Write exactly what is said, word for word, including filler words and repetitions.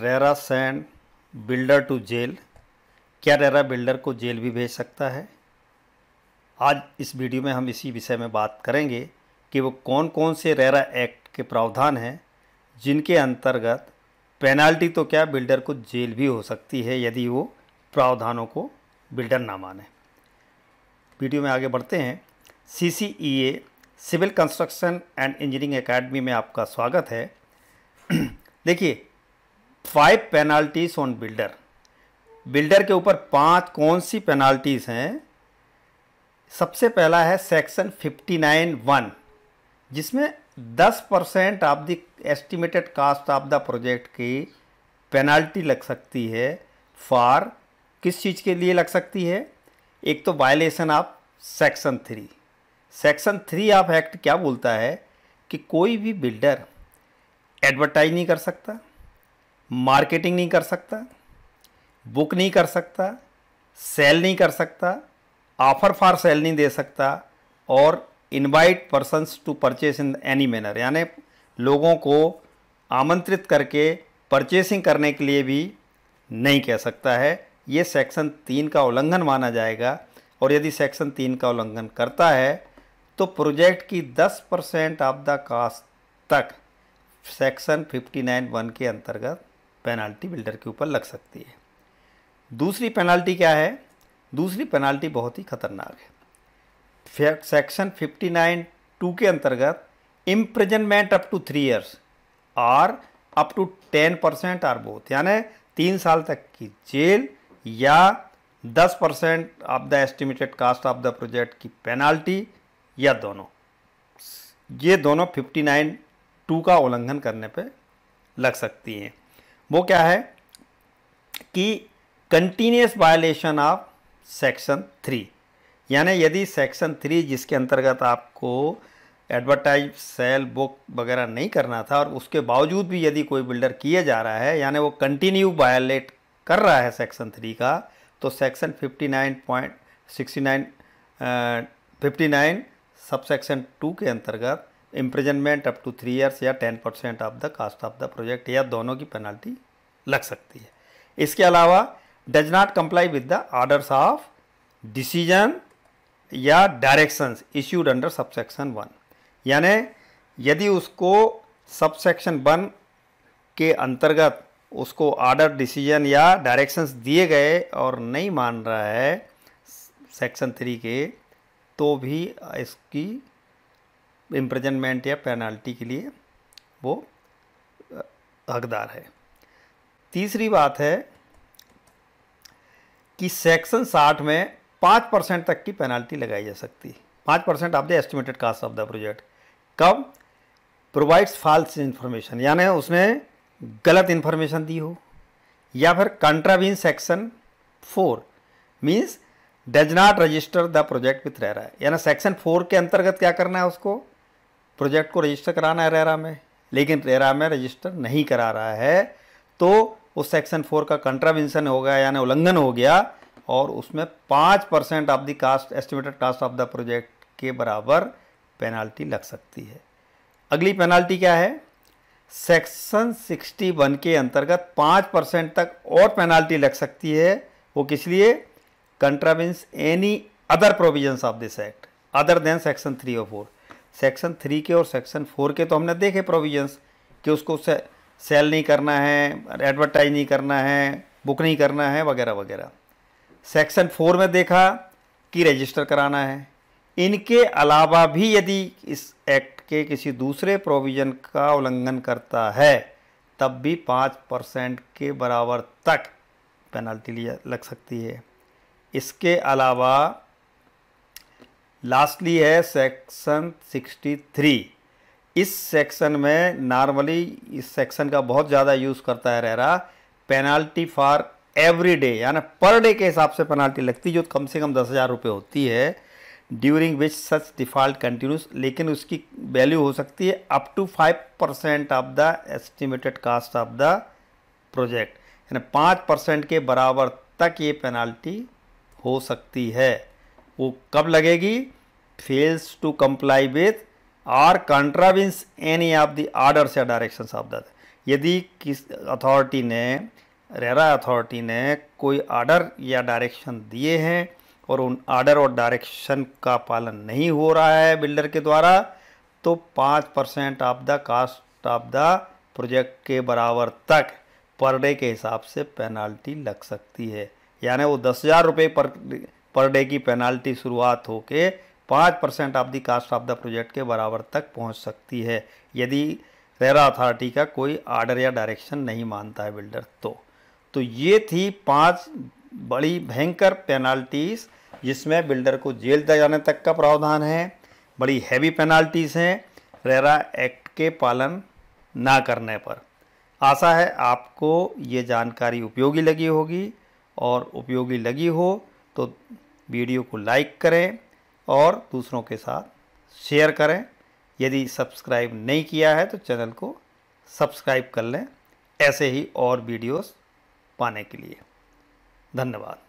RERA send builder to jail, क्या RERA builder को jail भी भेज सकता है? आज इस वीडियो में हम इसी विषय में बात करेंगे कि वो कौन कौन से रेरा एक्ट के प्रावधान हैं जिनके अंतर्गत पेनाल्टी तो क्या बिल्डर को जेल भी हो सकती है यदि वो प्रावधानों को बिल्डर ना माने। वीडियो में आगे बढ़ते हैं। CCEA civil construction and engineering academy में आपका स्वागत है। देखिए, five penalties on builder, builder के ऊपर पांच कौन सी पेनाल्टीज़ हैं। सबसे पहला है सेक्शन फिफ्टी नाइन वन, जिसमें दस percent of the estimated cost of the project की पेनाल्टी लग सकती है। फॉर किस चीज़ के लिए लग सकती है? एक तो violation of section three. Section three of act क्या बोलता है कि कोई भी बिल्डर एडवर्टाइज नहीं कर सकता, मार्केटिंग नहीं कर सकता, बुक नहीं कर सकता, सेल नहीं कर सकता, ऑफर फॉर सेल नहीं दे सकता और invite persons to purchase in any manner, यानी लोगों को आमंत्रित करके परचेसिंग करने के लिए भी नहीं कह सकता है। ये सेक्शन तीन का उल्लंघन माना जाएगा और यदि सेक्शन तीन का उल्लंघन करता है तो प्रोजेक्ट की दस परसेंट ऑफ द कास्ट तक सेक्शन फिफ्टी नाइन वन के अंतर्गत पेनाल्टी बिल्डर के ऊपर लग सकती है। दूसरी पेनाल्टी क्या है? दूसरी पेनाल्टी बहुत ही खतरनाक है। सेक्शन फिफ्टी नाइन टू के अंतर्गत imprisonment up to three years और up to ten percent or both, यानी तीन साल तक की जेल या दस percent of the estimated cost of the project की पेनाल्टी, या दोनों। ये दोनों फिफ्टी नाइन टू का उल्लंघन करने पे लग सकती हैं। वो क्या है कि continuous violation of section three, यानी यदि सेक्शन थ्री जिसके अंतर्गत आपको एडवर्टाइज, सेल, बुक वगैरह नहीं करना था और उसके बावजूद भी यदि कोई बिल्डर किए जा रहा है, यानी वो कंटिन्यू वायलेट कर रहा है सेक्शन थ्री का, तो section fifty nine point sixty nine fifty nine sub section two के अंतर्गत imprisonment up to three years या ten percent of the cost of the project, या दोनों की पेनल्टी लग सकती है। इसके अलावा does not comply with the orders of decision या directions issued under sub section one, यानी यदि उसको सब सेक्शन वन के अंतर्गत उसको ऑर्डर, डिसीजन या डायरेक्शंस दिए गए और नहीं मान रहा है सेक्शन थ्री के, तो भी इसकी इम्प्रिजनमेंट या पेनाल्टी के लिए वो हकदार है। तीसरी बात है कि सेक्शन साठ में पाँच परसेंट तक की पेनाल्टी लगाई जा सकती है। पाँच percent of the estimated cost of the project. कब? प्रोवाइड्स फॉल्स इन्फॉर्मेशन, यानी उसने गलत इन्फॉर्मेशन दी हो, या फिर contravene section four means does not register the project with RERA, यानी सेक्शन फोर के अंतर्गत क्या करना है, उसको प्रोजेक्ट को रजिस्टर कराना है रेरा में, लेकिन रेरा में रजिस्टर नहीं करा रहा है, तो उस सेक्शन फोर का कंट्रावेंशन हो गया, यानी उल्लंघन हो गया और उसमें पाँच percent of the cost, estimated cost of the project के बराबर पेनाल्टी लग सकती है। अगली पेनाल्टी क्या है? सेक्शन सिक्सटी वन के अंतर्गत पाँच परसेंट तक और पेनाल्टी लग सकती है। वो किस लिए? Contravenes any other provisions of this act other than section three और फोर। सेक्शन थ्री के और सेक्शन फोर के तो हमने देखे प्रोविजंस कि उसको से, सेल नहीं करना है, एडवर्टाइज नहीं करना है, बुक नहीं करना है वगैरह वगैरह। सेक्शन फोर में देखा कि रजिस्टर कराना है। इनके अलावा भी यदि इस एक्ट के किसी दूसरे प्रोविज़न का उल्लंघन करता है तब भी पाँच परसेंट के बराबर तक पेनाल्टी लिया लग सकती है। इसके अलावा लास्टली है सेक्शन सिक्सटी थ्री। इस सेक्शन में नॉर्मली इस सेक्शन का बहुत ज़्यादा यूज़ करता है RERA. Penalty for every day, यानी पर डे के हिसाब से पेनाल्टी लगती है जो कम से कम दस हज़ार रुपये होती है। During which such default continues, लेकिन उसकी वैल्यू हो सकती है up to five percent of the estimated cost of the project, यानी पाँच परसेंट के बराबर तक ये पेनाल्टी हो सकती है। वो कब लगेगी? फेल्स टू कंप्लाई विथ और contravenes any of the orders या डायरेक्शंस ऑफ द, यदि किस अथॉरिटी ने, रेरा अथॉरिटी ने कोई आर्डर या डायरेक्शन दिए हैं और उन आर्डर और डायरेक्शन का पालन नहीं हो रहा है बिल्डर के द्वारा, तो पाँच percent of the cost of the project के बराबर तक पर डे के हिसाब से पेनाल्टी लग सकती है। यानी वो दस हज़ार रुपये पर पर डे की पेनाल्टी शुरुआत होके पाँच percent of the cost of the project के बराबर तक पहुंच सकती है, यदि रेरा अथॉरिटी का कोई आर्डर या डायरेक्शन नहीं मानता है बिल्डर। तो तो ये थी पांच बड़ी भयंकर पेनाल्टीज़ जिसमें बिल्डर को जेल जाने तक का प्रावधान है। बड़ी हैवी पेनाल्टीज़ हैं रेरा एक्ट के पालन ना करने पर। आशा है आपको ये जानकारी उपयोगी लगी होगी, और उपयोगी लगी हो तो वीडियो को लाइक करें और दूसरों के साथ शेयर करें। यदि सब्सक्राइब नहीं किया है तो चैनल को सब्सक्राइब कर लें ऐसे ही और वीडियोस पाने के लिए। धन्यवाद।